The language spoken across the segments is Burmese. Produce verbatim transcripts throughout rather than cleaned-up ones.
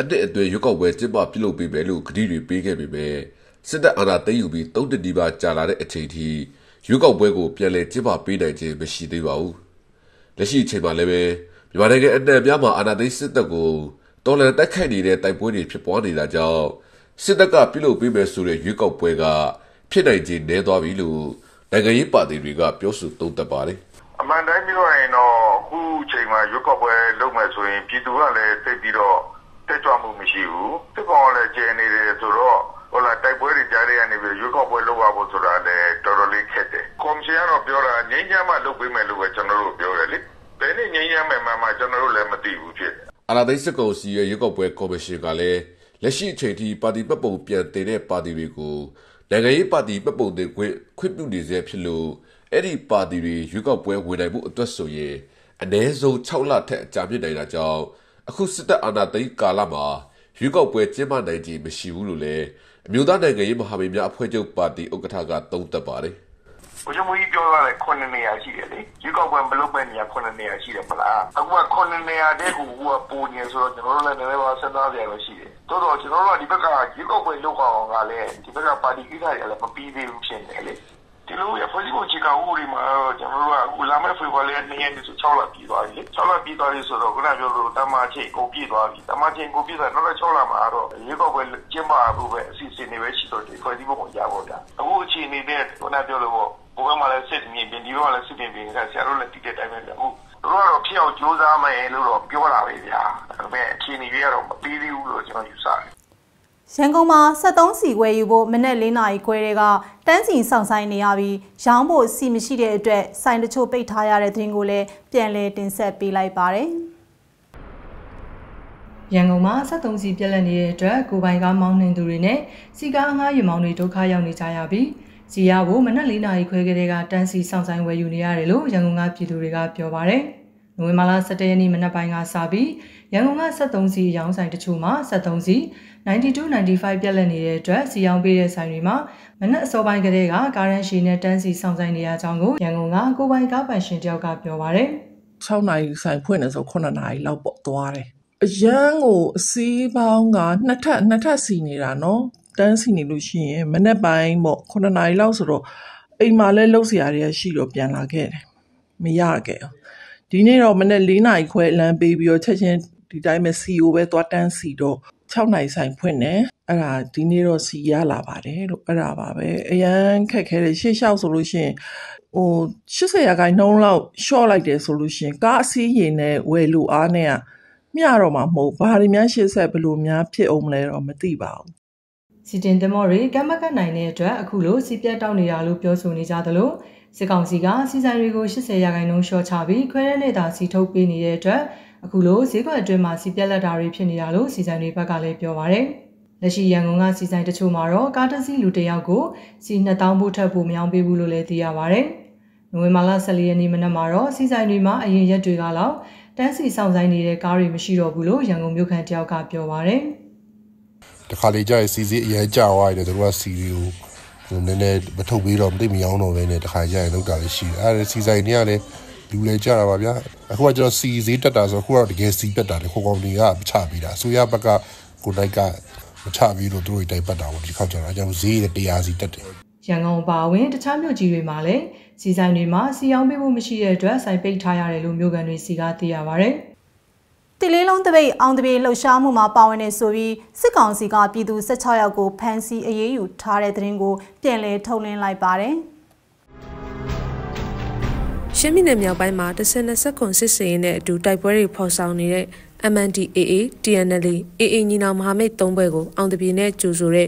ကတတိအသွေးရွက်ကောက်ပွဲကျင်းပပြုလုပ်ပေးမယ်လို့ကတိတွေပေးခဲ့ပေမဲ့စစ်တပ်အာဏာသိမ်းယူပြီးသုံးတတိပါကြာလာတဲ့အချိန်ထိရွက်ကောက်ပွဲကိုပြန်လည်ကျင်းပပေးနိုင်ခြင်းမရှိသေးပါဘူး။လက်ရှိအချိန်မှာလည်းမြန်မာနိုင်ငံအနှံ့အပြားမှာအာဏာသိမ်းစစ်တပ်ကိုတော်လှန်တိုက်ခိုက်နေတဲ့တိုက်ပွဲတွေဖြစ်ပွားနေတာကြောင့်စစ်တပ်ကပြုလုပ်ပေးမယ်ဆိုတဲ့ရွက်ကောက်ပွဲကဖြစ်နိုင်ခြင်းနည်းသွားပြီလို့နိုင်ငံရေးပါတီတွေကပြောဆိုသုံးသပ်ပါတယ်။အမှန်တိုင်းပြောရရင်တော့အခုအချိန်မှာရွက်ကောက်ပွဲလုပ်မယ်ဆိုရင်ပြည်သူကလည်းသိပြီးတော့တက်ကြွမှုမရှိဘူးစစ်ကောင်ကလည်းကျင်းနေတယ်ဆိုတော့ဟိုလာတိုက်ပွဲတွေကြားရနေပြီရွေးကောက်ပွဲလုပ်ရဖို့ဆိုတာလည်းတော်တော်လေးခက်တယ်ကွန်ရှင်ကတော့ပြောတာငြိမ်းချမ်းမှလုပ်ပေးမယ်လို့ပဲကျွန်တော်တို့ပြောတယ်လေဘယ်နဲ့ငြိမ်းချမ်းမယ်မှမှကျွန်တော်တို့လည်းမသိဘူးဖြစ်တယ်အာဏာသိမ်းစစ်ကောင်စီရဲ့ရွေးကောက်ပွဲကော်မရှင်ကလည်းလက်ရှိအချိန်ထိပါတီပတ်ပုံပြန်တင်တဲ့ပါတီတွေကိုနိုင်ငံရေးပါတီပတ်ပုံတင်ခွင့်ခွင့်ပြုနေစေဖြစ်လို့အဲ့ဒီပါတီတွေရွေးကောက်ပွဲဝင်နိုင်မှုအတွက်ဆိုရင်အနည်းဆုံး၆လထက်ကြာမြင့်နိုင်တာကြောင့်အခုစစ်တပ်အာဏာသိမ်းကာလမှာရွေးကောက်ပွဲကျင်းပနိုင်ခြင်းမရှိဘူးလို့လည်းအမျိုးသားနိုင်ငံရေးမဟာမိတ်များအဖွဲ့ချုပ်ပါတီဥက္ကဋ္ဌကသုံးသပ်ပါတယ်။ကိုကျော်မကြီးပြောရတဲ့ခုနှစ်နေရာရှိတယ်လေ။ရွေးကောက်ပွဲမလုပ်ပဲနေရာခုနှစ်နေရာရှိတယ်မလား။အခုကခုနှစ်နေရာတဲ့ကူကပုံနေဆိုတော့ကျွန်တော်တို့လည်းနည်းနည်းပါးစဉ်းစားကြရလို့ရှိတယ်။တိုးတော့ကျွန်တော်တို့ကဒီဘက်ကရွေးကောက်ပွဲလုပ်အောင်ကလည်းဒီဘက်ကပါတီကိစ္စတွေကလည်းမပြီးသေးဘူးဖြစ်နေလေ။ဒီလိုရဖွဲ့စည်းပုံချီကဦးရီမှာကျွန်တော်တို့ကဦးလာမဲ့ဖေဖော်ဝါရီနေ့ရက်နေ့ဆို၆လပြီးသွားပြီ။၆လပြီးသွားပြီဆိုတော့ခုနပြောလို့တမချင်းကိုပြည့်သွားပြီ။တမချင်းကိုပြည့်သွားတော့၆လမှာတော့ရေကောက်ပဲကျင်းပဖို့ပဲအစီအစဉ်တွေပဲရှိတော့ဒီဖွဲ့စည်းပုံကိုရဖို့ဗျ။အခုအချိန်နေတဲ့ခုနပြောလို့ပေါ့ဘုကမှလည်းစစ်မြင်ပြင်ဒီဘက်ကလည်းစစ်မြင်ပြင်ကဆရာတို့လည်းတိကျတိုင်းပဲဗျ။ဟုတ်တို့ကတော့ဖြစ်အောင်ကြိုးစားမယ်လို့တော့ပြောတာပဲဗျာ။ဒါပေမဲ့အချိန်တွေကတော့မပြီးသေးဘူးလို့ကျွန်တော်ယူဆတယ်။ရန်ကုန်မှာ73စီဝယ်ယူဖို့မနက်လေးနာရီခွဲတွေကတန်းစီဆောင်ဆိုင်နေရပြီးရောင်းဖို့စီမရှိတဲ့အတွက်ဆိုင်တချို့ပိတ်ထားရတဲ့သတင်းကိုလည်းပြန်လည်တင်ဆက်ပေးလိုက်ပါတယ်။ရန်ကုန်မှာ73စီပြက်လက်နေတဲ့အတွက်ကိုပိုင်ကားမောင်းနှင်သူတွေနဲ့စီကားငှားယူမောင်းတွေဒုက္ခရောက်နေကြရပြီးစီရဖို့မနက်လေးနာရီခွဲကတည်းကတန်းစီဆောင်ဆိုင်ဝယ်ယူနေရတယ်လို့ရန်ကုန်ကပြည်သူတွေကပြောပါတယ်။နိုဝင်ဘာလဆယ်တစ်ရက်နေ့မနက်ပိုင်းကစပြီးရန်ကုန်က73စီရောင်းဆိုင်တချို့မှာ73စီ92-95ပြက်လက်နေတဲ့အတွက်စီရောင်းပေးတဲ့ဆိုင်တွေမှာမနက်အစောပိုင်းကတည်းကကားရန်ရှည်နဲ့တန်းစီဆောင်ဆိုင်နေရကြောင်းကိုရန်ကုန်ကကိုပိုင်ကားပိုင်ရှင်တယောက်ကပြောပါရတယ်။၆နာရီဆိုင်ဖွင့်နေဆိုခုနှစ်နာရီလောက်ပေါ့သွားတယ်။အရန်ကိုအစီးပေါင်းကနှစ်ထပ်နှစ်ထပ်စီနေတာနော်။တန်းစီနေလို့ရှိရင်မနက်ပိုင်းပေါ့ခုနှစ်နာရီလောက်ဆိုတော့အိမ်မှာလဲလှုပ်စရာတွေရှိတော့ပြန်လာခဲ့တယ်။မရခဲ့ဘူး။ဒီနေ့တော့မနေ့လေးနာရီခွဲလမ်းပေးပြီးတော့ချက်ချင်းဒီတိုင်းမှာ စီ အို ပဲသွားတန်းစီတော့၆နာရီဆိုင်ဖွင့်တယ်အဲ့ဒါဒီနေ့တော့စီရလာပါတယ်လို့အဲ့ဒါပါပဲအရန်ခက်ခဲတယ်ရှေ့လျှောက်ဆိုလို့ရှိရင်ဟိုရှစ်ဆယ်ရာခိုင်နှုန်းလောက်ရှော့လိုက်တယ်ဆိုလို့ရှိရင်ကားအစီးရင်နဲ့ဝယ်လူအားနဲ့ကမျှတော့မှာမဟုတ်ဘာတွေများရှစ်ဆယ်ဘယ်လိုများဖြစ်အောင်မလဲတော့မသိပါဘူးစီတင်သမော်တွေကမကနိုင်တဲ့အတွက်အခုလို့စီပြတ်တောက်နေရလို့ပြောဆိုနေကြသလိုစစ်ကောင်စီကစီဆိုင်တွေကိုရှစ်ဆယ်ရာခိုင်နှုန်းရှော့ချပြီးခွဲရက်နဲ့သာစီထုတ်ပေးနေတဲ့အတွက်အခုလိုဈေးကွက်အတွင်းမှာစီပြက်လက်တာတွေဖြစ်နေတာလို့စီဆိုင်တွေဘက်ကလည်းပြောပါရယ်။လက်ရှိရန်ကုန်ကစီဆိုင်တချို့မှာတော့ကားတစ်စီးလူတစ်ယောက်ကိုစီနှစ်သောင်းပို့ထပ်ဖို့မရောင်းပေးဘူးလို့လည်းသိရပါရယ်။နိုဝင်ဘာလဆယ်လေးရက်နေ့မနက်မှာတော့စီဆိုင်တွေမှာအရင်ရက်တွေကလောက်တန်းစီဆောင်ဆိုင်နေတဲ့ကားတွေမရှိတော့ဘူးလို့ရန်ကုန်မြို့ခံတယောက်ကပြောပါရယ်။တခါလေကြာရင်စီစီအရင်ကြာသွားတယ်သူတို့ကစီတွေကိုဟိုနည်းနည်းမထုတ်ပေးတော့မသိမရောင်းတော့ပဲနဲ့တခါရရင်လောက်တာလေးရှိတယ်အဲ့ဒါစီဆိုင်တွေကလည်းလူလည်းကြတာပါဗျာအခုကကျွန်တော်စီဈေးတက်တာဆိုအခုတော့တကယ်စီတက်တာလေကိုကောင်တွေကချပေးတာဆိုရဘက်ကကိုလိုက်ကမချပြီးလို့သူတို့တိုင်ပတ်တာပေါ့ဒီခေါက်ကျတော့အကြောင်းဈေးတရားစီတက်တယ်ရန်ကုန်ပါဝင်တခြားမြို့ကြီးတွေမှာလည်းစီဆိုင်တွေမှာစီရောင်းပေးဖို့မရှိတဲ့အတွက်ဆိုင်ပိတ်ထားရတယ်လို့မြို့ကန်တွေစီကသိရပါတယ်တိလေးလုံးတပိတ်အောင်တပိတ်လှုပ်ရှားမှုမှာပါဝင်နေဆိုပြီးစစ်ကောင်စီကပြည်သူ၁၆ယောက်ကိုဖမ်းဆီးအရေးယူထားတဲ့သတင်းကိုပြန်လည်ထုတ်လွှင့်လိုက်ပါတယ်။ရှမ်းပြည်နယ်မြောက်ပိုင်းမှာတဆယ်နဲ့စက်ကွန်စစ်စင်နဲ့အတူတိုက်ပွဲတွေဖော်ဆောင်နေတဲ့ M N D A A, T N L, A A ညီနောင်မဟာမိတ်သုံးဖွဲ့ကိုအောင်တပိတ်နဲ့ကြိုဆိုတဲ့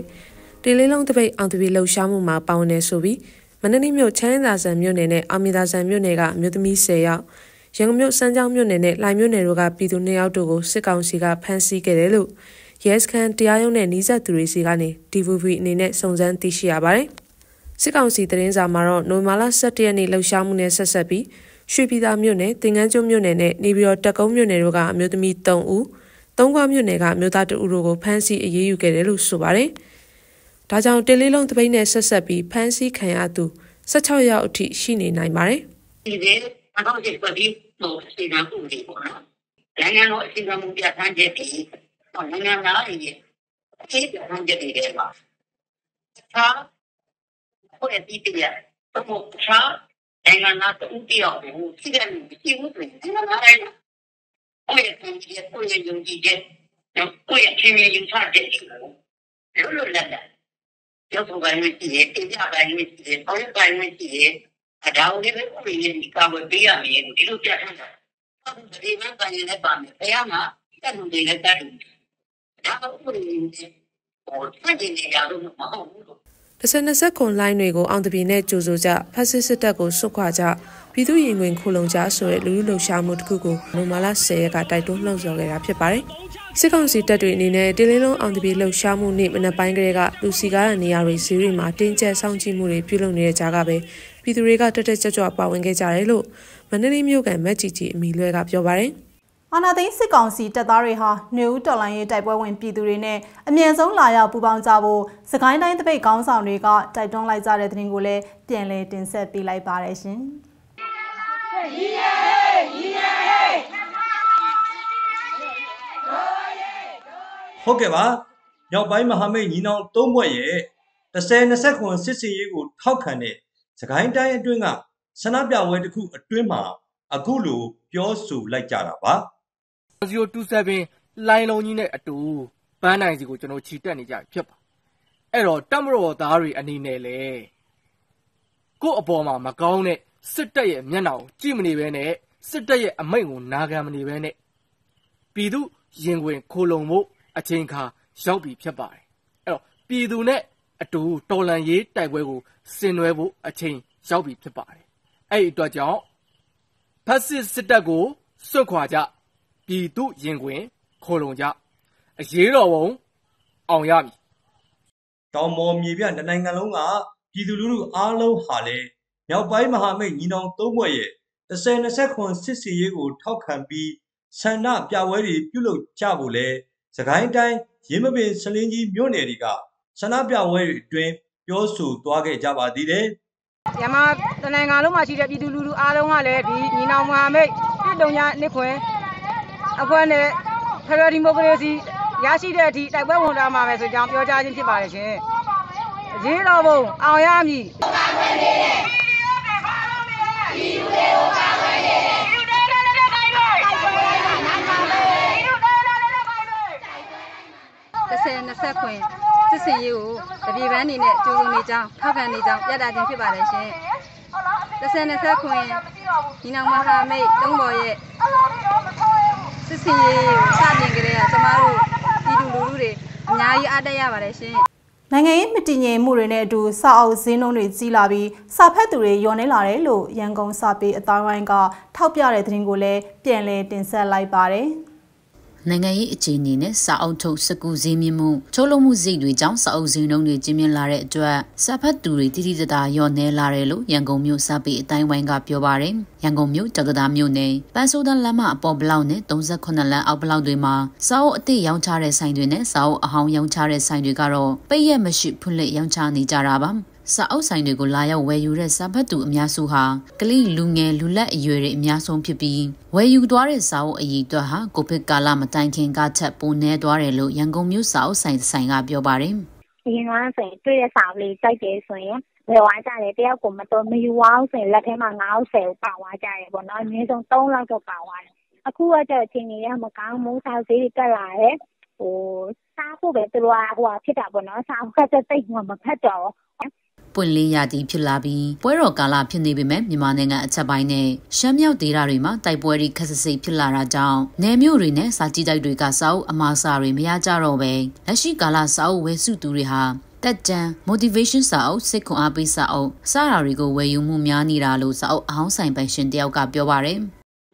တိလေးလုံးတပိတ်အောင်တပိတ်လှုပ်ရှားမှုမှာပါဝင်နေဆိုပြီးမန္တလေးမြို့ချမ်းသာစံမြို့နယ်နဲ့အောင်မြေသာစံမြို့နယ်ကမြို့သမီးဆယ်ယောက်ရန်ကုန်မြို့စမ်းချောင်းမြို့နယ်နဲ့လှိုင်မြို့နယ်တို့ကပြည်သူနှစ်ယောက်တို့ကိုစစ်ကောင်စီကဖမ်းဆီးခဲ့တယ်လို့ ရဲစခန်းတရားရုံးနဲ့နီးစပ်သူတွေစီကနေ T V B အနေနဲ့စုံစမ်းသိရှိရပါတယ်။စစ်ကောင်စီသတင်းစာမှာတော့နိုဝင်ဘာလဆယ့်တစ်ရက်နေ့လှုပ်ရှားမှုနဲ့ဆက်ဆက်ပြီးရွှေပြည်သာမြို့နယ်၊သင်္ကန်းကျွန်းမြို့နယ်နဲ့နေပြည်တော်တပ်ကုန်းမြို့နယ်တို့ကအမျိုးသမီးသုံးဦး၊သုံးခွမြို့နယ်ကအမျိုးသားတစ်ဦးတို့ကိုဖမ်းဆီးအရေးယူခဲ့တယ်လို့ဆိုပါတယ်။ဒါကြောင့်တင်းလေးလုံးတပိတ်နဲ့ဆက်ဆက်ပြီးဖမ်းဆီးခံရသူ十六ယောက်အထိရှိနေနိုင်ပါတယ်။ဒီနေ့အကောင့်စစ်ပတ်ပြီးတော့စေနာမှုတွေပေါ့နော်။နိုင်ငံတော်အစီအမံပြဌာန်းချက်ပြီး哦，那那那一点，这点我们就理解嘛。他，我也理解，不过他，那那那都不要，这个几乎是那那那，我也理解，我也有理解，我也前面有差点事，有有那那，有不干没事，有家干没事，老人干没事，他家屋里边屋里人家会培养你，你都家长的，他们这里面干人来办的，培养嘛，干农的来干。တစ်ဆယ်-နှစ်ဆယ့်ခုနှစ် line တွေကိုအောင်တပီနဲ့ကြိုဆိုကြဖက်စစ်စစ်တပ်ကိုစွတ်ခွာကြပြည်သူရင်ဝင်ခိုလုံကြဆိုတဲ့လူလူလှုပ်ရှားမှုတစ်ခုကိုနိုဝင်ဘာလဆယ်ရက်ကတိုက်တွန်းလှုံ့ဆော်ခဲ့တာဖြစ်ပါတယ်။စစ်ကောင်စီတပ်တွေအနေနဲ့တင်းလင်းလုံးအောင်တပီလှုပ်ရှားမှုနေ့မနက်ပိုင်းကလေးကလူစီကားတဲ့နေရာတွေဈေးတွေမှာတင်းကျပ်စောင့်ကြည့်မှုတွေပြုလုပ်နေတဲ့ကြားကပဲပြည်သူတွေကတက်တက်ကြွကြွပါဝင်ခဲ့ကြတယ်လို့မန္တလေးမြို့ကမက်ကြီးကြီးအမီလွဲကပြောပါတယ်။အာဏာသိမ်းစစ်ကောင်စီတပ်သားတွေဟာနွေဦးတော်လှန်ရေးတိုက်ပွဲဝင်ပြည်သူတွေနဲ့အမြန်ဆုံးလာရောက်ပူးပေါင်းကြဖို့စကိုင်းတိုင်းတပိတ်ကောင်းဆောင်တွေကတိုက်တွန်းလိုက်ကြတဲ့သတင်းကိုလည်းပြန်လည်တင်ဆက်ပေးလိုက်ပါရရှင်။ဟုတ်ကဲ့ပါ။မြောက်ပိုင်းမဟာမိတ်ညီနောင်သုံးဘွဲ့ရဲ့တစ်ဆယ်-နှစ်ဆယ့်ခုနှစ်စစ်စင်ရေးကိုထောက်ခံတဲ့စကိုင်းတိုင်းအတွင်းကဆန္ဒပြပွဲတစ်ခုအတွင်းမှာအခုလိုပြောဆိုလိုက်ကြတာပါ။zero two sevenလိုင်းလုံးကြီးနဲ့အတူပန်းနိုင်စီကိုကျွန်တော်ခြိတက်နေကြဖြစ်ပါအဲ့တော့တမရတော်သားတွေအနေနဲ့လေကို့အပေါ်မှာမကောင်းတဲ့စစ်တပ်ရဲ့မျက်နှာကိုကြည့်မနေဘဲနဲ့စစ်တပ်ရဲ့အမိန့်ကိုနာခံမနေဘဲနဲ့ပြည်သူရင်ဝင်ခိုလုံမှုအချိန်ခါရောက်ပြီဖြစ်ပါတယ်အဲ့တော့ပြည်သူနဲ့အတူတော်လှန်ရေးတိုက်ပွဲကိုဆင်နွှဲဖို့အချိန်ရောက်ပြီဖြစ်ပါတယ်အဲ့ဒီအတွက်ကြောင့်ဖက်စစ်စစ်တပ်ကိုစွတ်ခွာကြပြည်သူရင်တွင်ခိုလုံကြအရေးတော်ပုံအောင်ရမည်တောင်မော်မြေပြတနိုင်ငံလုံးကပြည်သူလူထုအားလုံးဟာလဲမြောက်ပိုင်းမဟာမိတ်ညီနောင်သုံးဘွဲ့ရဲ့တစ်ဆယ်-နှစ်ဆယ့်ခုနှစ်စစ်စီရေးကိုထောက်ခံပြီးဆန္ဒပြပွဲတွေပြုလုပ်ကြဖို့လဲစကိုင်းတိုင်းရင်းမပင်ဆလင်းကြီးမြို့နယ်တွေကဆန္ဒပြပွဲတွေအတွင်းပြောဆိုသွားခဲ့ကြပါသေးတယ်ရမတနိုင်ငံလုံးမှာရှိတဲ့ပြည်သူလူထုအားလုံးကလဲဒီညီနောင်မဟာမိတ်ပြည်တုံညာနှစ်ခွင်အဖွဲ့နဲ့ဖက်ဒရယ်ဒီမိုကရေစီရရှိတဲ့အထိတိုက်ပွဲဝင်တာမှာပဲဆိုကြောင်းပြောကြားခြင်းဖြစ်ပါတယ်ရှင်။ရေးတော်ပုံအောင်ရမည်တစ်ဆယ်-နှစ်ဆယ့်ခုနှစ်စစ်စင်ရေးကိုတပြည်ပန်းနေနဲ့ကြိုးစုံနေကြောင်းထောက်ခံနေကြောင်းပြသခြင်းဖြစ်ပါတယ်ရှင်။တစ်ဆယ်-နှစ်ဆယ့်ခုနှစ်ဒီနောက်မဟာမိတ်သုံးပေါ်ရဲ့စစ်စင်ရေးစတင်ကြတဲ့ကျမတို့ပြည်သူလူထုတွေအများကြီးအားတက်ရပါတယ်ရှင်။နိုင်ငံရေးမတည်ငြိမ်မှုတွေနဲ့အတူစာအုပ်ဈေးနှုန်းတွေကြီးလာပြီးစာဖတ်သူတွေလျော့နေလာတယ်လို့ရန်ကုန်စာပေအတိုင်းဝိုင်းကထောက်ပြတဲ့သတင်းကိုလည်းပြန်လည်တင်ဆက်လိုက်ပါတယ်။နိုင်ငံရေးအခြေအနေနဲ့စာအုပ်ထုတ်စကူဈေးမြင့်မှုချိုးလုံမှုဈေးတွေကြောင့်စာအုပ်ဈေးနှုန်းတွေကြီးမြင့်လာတဲ့အတွက်စာဖတ်သူတွေတိတိကျကျလျော့နည်းလာတယ်လို့ရန်ကုန်မြို့စာပေအတိုင်းဝိုင်းကပြောပါတယ်။ရန်ကုန်မြို့တက္ကသိုလ်မြို့နယ်ပန်းဆိုးတန်းလမ်းမအပေါ်ဘလောက်နဲ့သုံးဆယ့်ခုနှစ်လမ်းအောက်ဘလောက်တွေမှာစာအုပ်အသစ်ရောင်းချတဲ့ဆိုင်တွေနဲ့စာအုပ်အဟောင်းရောင်းချတဲ့ဆိုင်တွေကတော့ပိတ်ရက်မရှိဖွင့်လှစ်ရောင်းချနေကြတာပါ။စာအုပ်ဆိုင်တွေကိုလာရောက်ဝယ်ယူတဲ့စာဖတ်သူအများစုဟာကလေးလူငယ်လူလက်အရွယ်တွေအများဆုံးဖြစ်ပြီးဝယ်ယူသွားတဲ့စာအုပ်အရေအတွက်ဟာကိုဗစ်ကာလမတိုင်ခင်ကထပ်ပိုနည်းသွားတယ်လို့ရန်ကုန်မြို့စာအုပ်ဆိုင်ဆိုင်ကပြောပါတယ်။ဒီကနေ့ဆိုရင်တွေ့တဲ့စာအုပ်လေးတိုက်တယ်ဆိုရင်ဝယ်ဝါကြတယ်တယောက်ကိုမတော်မယူအောင်ဆိုရင်လက်ထဲမှာငါးဆယ်ပါဝါကြတယ်ပေါ့နော်အနည်းဆုံးသုံးလောက်တော့ပါဝါတယ်။အခုကကြတဲ့အချိန်ကြီးကမကောင်းဘူးစာဈေးတွေတက်လာတယ်။ဟိုစားဖို့ပဲသူတို့ကဟိုဖြစ်တာပေါ့နော်စာအုပ်ကတိတ်မှမဖတ်တော့ပွင့်လင်းရသည်ဖြစ်လာပြီးပွဲတော်ကာလဖြစ်နေပေမဲ့မြန်မာနိုင်ငံအချက်ပိုင်းနဲ့ရှမ်းမြောက်ဒေသတွေမှာတိုက်ပွဲတွေခက်ဆစိဖြစ်လာတာကြောင့်နယ်မြို့တွေနဲ့စာကြီးတိုက်တွေကစာအုပ်အမှားစာတွေမရကြတော့ပဲလက်ရှိကာလစာအုပ်ဝယ်စုသူတွေဟာတက်ကြံ motivation စာအုပ်စိတ်ခွန်အားပေးစာအုပ်စာရာတွေကိုဝယ်ယူမှုများနေတာလို့စာအုပ်အဟောင်းဆိုင်ပိုင်ရှင်တယောက်ကပြောပါတယ်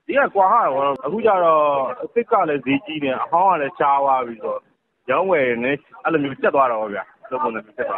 ဒီကကွာဟာအခုကျတော့အစ်စ်ကလည်းဈေးကြီးတယ်အဟောင်းကလည်းရှားသွားပြီးတော့因為你阿拉沒有接到了，我講，都不能接到。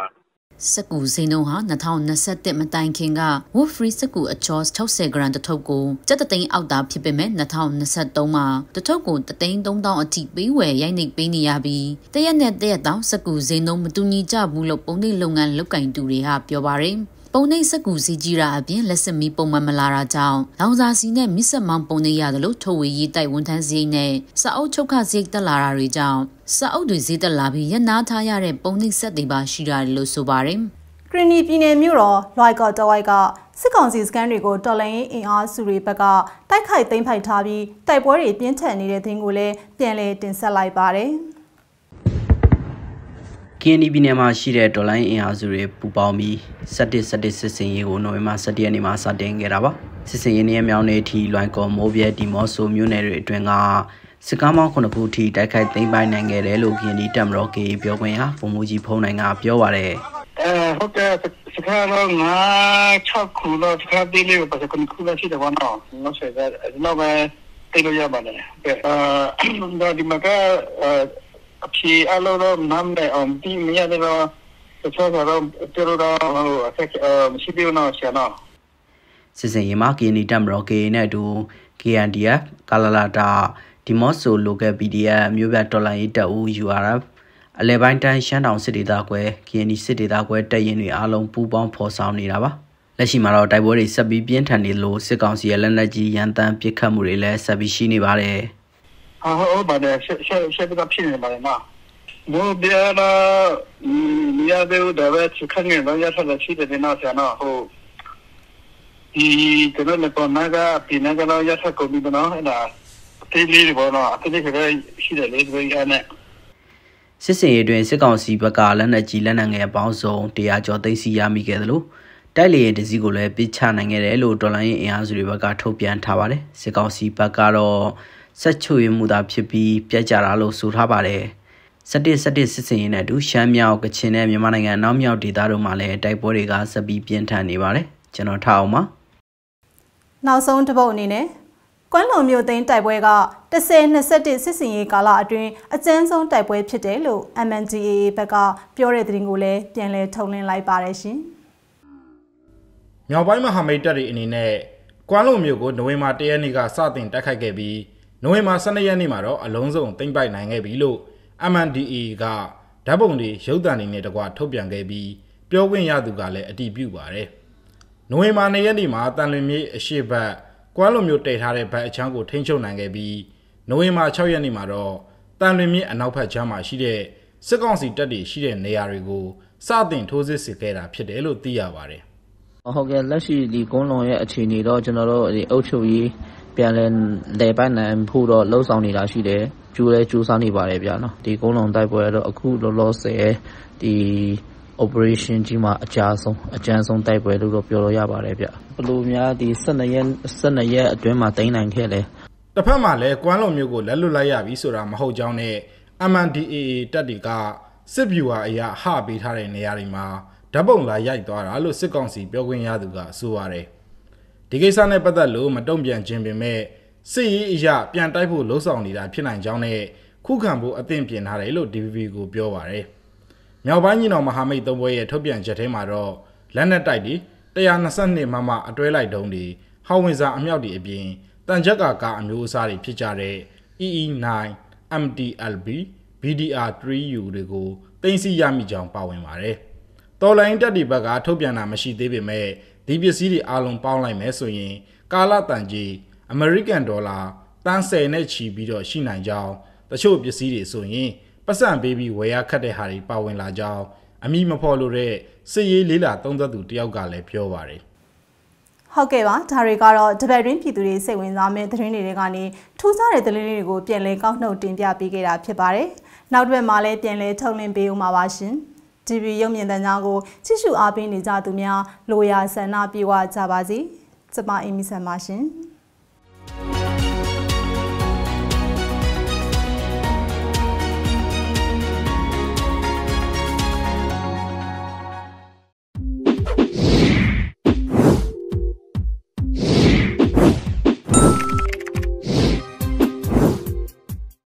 十股新農行那套那設定沒擔心啊，我 free 十股 adjust 超市 grand 的透過，這特定澳大批評沒那套那設到嘛，的透過特定東當我接俾為也你俾你呀比，第一日第一到十股新農沒同你家無落幫你弄眼落緊度的哈，表白人。 本地食古食雞啦，邊歷史咪本文咪拉拉走。老早時呢，咪食網本地嘢都攞土味嘢帶換攤食呢，食歐超卡食得拉拉嚟走，食歐對食得拉皮一拿他嘢咧，本地食地巴食啦攞蘇巴人。今年邊呢苗羅來個就來個，食港時間嚟個到嚟應下蘇瑞伯個，帶開頂排茶杯，帶杯嚟邊聽你哋聽過咧，邊嚟電視嚟巴咧。 Kini bini masih ada dolan yang azure pupami sedih sedih sesenyi guna memang sedih ni masa dengeraba sesenyi ni memang neti luang kau mobil di masuk mewah itu enga sekarang aku nak putih tak kait tempat nengerai logi ni tempat ke biar punya pemuji pun nenga biar wale. Eh, okey sekarang aku cakap lah sekarang dulu pasal kau kuasa siapa nak, macam mana tiada yang mana. Eh, di mana 去阿罗罗南美昂比米亚那个，就说说到，比如到呃，在呃西边那些呢。事实上，马基尼他们讲呢，都讲的啊，卡拉拉达，提莫索罗格比的啊，纽约多兰伊的乌尤阿拉，来办单相当是的大块，讲的是的大块，但因为阿龙不帮破伤你了吧？那起码了，大部分是被变成的路，是讲是人那几样单别看不来，是被心里巴嘞。 啊，我把的，现现现在个骗人把的嘛，我别了，嗯，伢在我在外去看见人家穿着西点的那些呢，后，伊这个那个那个比那个那伢穿高领的那还那，这里的那，这里这个西点的这个伢呢。事实一段时间是不讲了，那几了那个帮手，对伢交代是伢没给的喽。 Tali ada zigo le bicara nangere lo dolan yang azuri baga topian thawale sekausi baga lo sachu yang muda pipi piacara lo surhabale sedih sedih sesenyi nado syamiau kecina memang nangga namiau di daru male taipori gas sabi piantani bale jenor thau ma. Nausong tebau ni ne, kalau mewden taipori ga, desen sedih sesenyi kala adun ajansong taipori pete lo amenti baga piore dringule pianle thaulen lai bale sih. 苗白马哈没得的呢呢，关路苗个农业马地那个沙田打开隔壁，农业马山那边马罗阿龙总顶摆南个边路，阿曼第一个，大部分的小单人呢的话，特别隔壁标杆也都讲了一点变化嘞。农业马那边的马单里面是把关路苗地下的把全国天桥南个边，农业马草原的马罗单里面老派全马系列，实讲是这里系列内亚一个沙田土著世界啦，撇得路低下话嘞。 好嘅，那是李光龍嘅前年咯，就那咯，歐超伊變嚟禮拜年鋪咯，老三年啦，是咧，做咧做三年八嚟變咯。李光龍大部分都酷咯咯些，啲 operation 之嘛，加送加送大部分都表咯廿八嚟變。不如咩啲新嘅嘢，新嘅嘢對嘛頂難睇咧。特別嘛咧，關龍苗個嚟路嚟呀，比數啦，唔好講咧。阿曼啲嘢得啲噶，識表啊呀，下邊睇嚟你阿啲嘛。 Dabung lah yang itu arah lalu sekongsi pelakuin yang juga suara. Tiga sana pada lalu macam biang jembe me, si ia biang taipu losong di dalam pinang jauhne, kukan bu atem biang hari lalu divigu pelawa. Nyawanya nama kami itu boleh terbiang jadi maro, lana tadi, dia nasan ni mama atuelai dong di, hawiza amyau di biang, dan jaga kami usari picara, E nine, M D L B, B D R three U degu, tensi yang mijang pawen mare. 到了人家的巴家，特别那么些特别买，特别是的阿龙包来买水银，加拿大币、American dollar， 但是呢，区别着新南椒，但小别是的水银，不算比比我也看得下的包文辣椒，阿咪么跑路嘞，所以你啦，当作都要加来票话嘞。 ဟုတ်ကဲ့ပါဒါတွေကတော့တပတ်တွင်ပြည်သူတွေစိတ်ဝင်စားမယ့်သတင်းတွေကနေထူးခြားတဲ့သတင်းတွေကိုပြန်လည်ကောက်နှုတ်တင်ပြပေးခဲ့တာဖြစ်ပါတယ်နောက်တစ်ပတ်မှာလည်းပြန်လည်ထုတ်လွှင့်ပေးဦးမှာပါရှင် T V ရုပ်မြင်သံကြားကိုကြည့်ရှုအားပေးနေကြသူများလိုရာဆန္ဒပြဝကြပါစေကျမအေမီဆန်ပါရှင်